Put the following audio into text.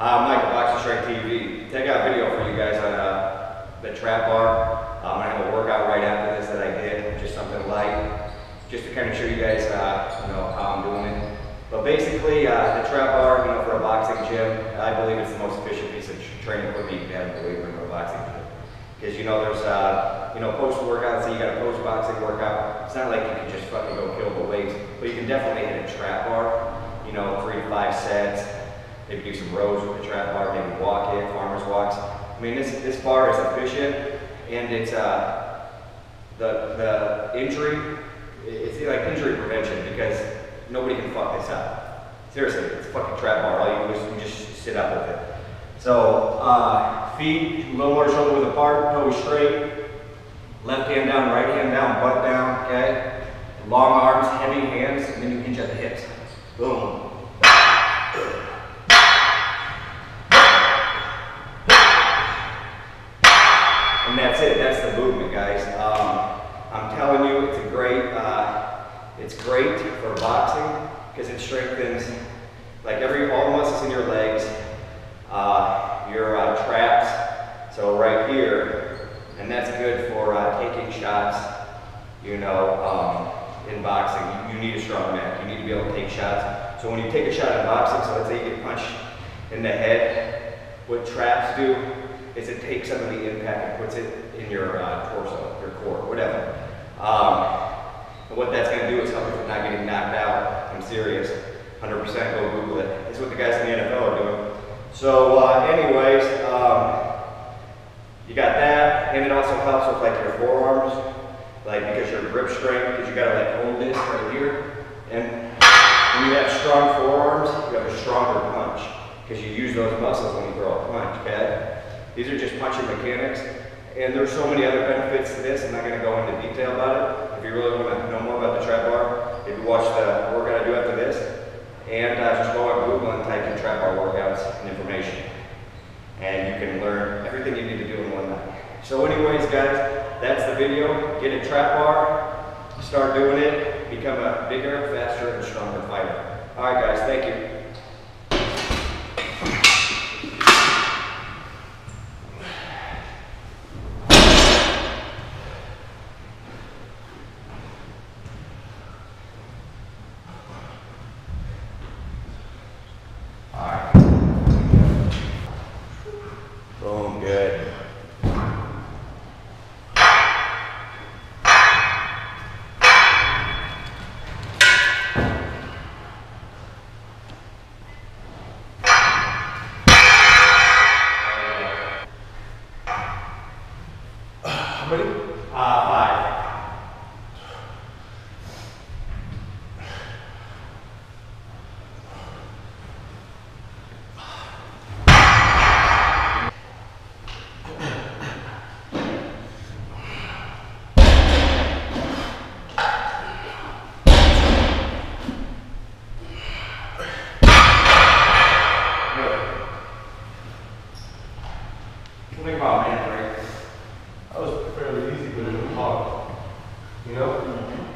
Hi, I'm Mike at Boxing Strike TV. I got a video for you guys on the trap bar. I'm going to have a workout right after this that I did, just something light, just to kind of show you guys how I'm doing it. But basically, the trap bar, for a boxing gym, I believe it's the most efficient piece of training equipment you can have, believe it, for a boxing gym. Because, there's, post workouts, so you got a post boxing workout. It's not like you can just fucking go kill the weights, but you can definitely hit a trap bar, 3 to 5 sets. Maybe do some rows with the trap bar, maybe walk it, farmer's walks. I mean, this bar is efficient, and it's, the injury, it's like injury prevention, because nobody can fuck this up. Seriously, it's a fucking trap bar. All you do is you just sit up with it. So, feet, a little more shoulder width apart, toes straight, left hand down, right hand down, butt down, okay? Long arms, heavy hands, and then you hinge at the hips. Boom. And that's it. That's the movement, guys. I'm telling you, it's a great, it's great for boxing because it strengthens like all the muscles in your legs, your traps. So right here, and that's good for taking shots. In boxing, you need a strong neck. You need to be able to take shots. So when you take a shot in boxing, so let's say you get punched in the head, what traps do is it takes some of the impact and puts it in your torso, your core, whatever. And what that's going to do is help you from not getting knocked out. I'm serious. 100%, go Google it. It's what the guys in the NFL are doing. So anyways, you got that, and it also helps with like your forearms, because your grip strength, because you got to hold this right here. And when you have strong forearms, you have a stronger punch, because you use those muscles when you throw a punch, okay? These are just punching mechanics, and there's so many other benefits to this. I'm not going to go into detail about it. If you really want to know more about the trap bar, if you watch the workout I do after this, and just go on Google and type in trap bar workouts and information, and you can learn everything you need to do in one night. So anyways, guys, that's the video. Get a trap bar, start doing it, become a bigger, faster, and stronger fighter. All right, guys, thank you. Boom, good. How many? 5. Think about man break. That was fairly easy, but it was hard.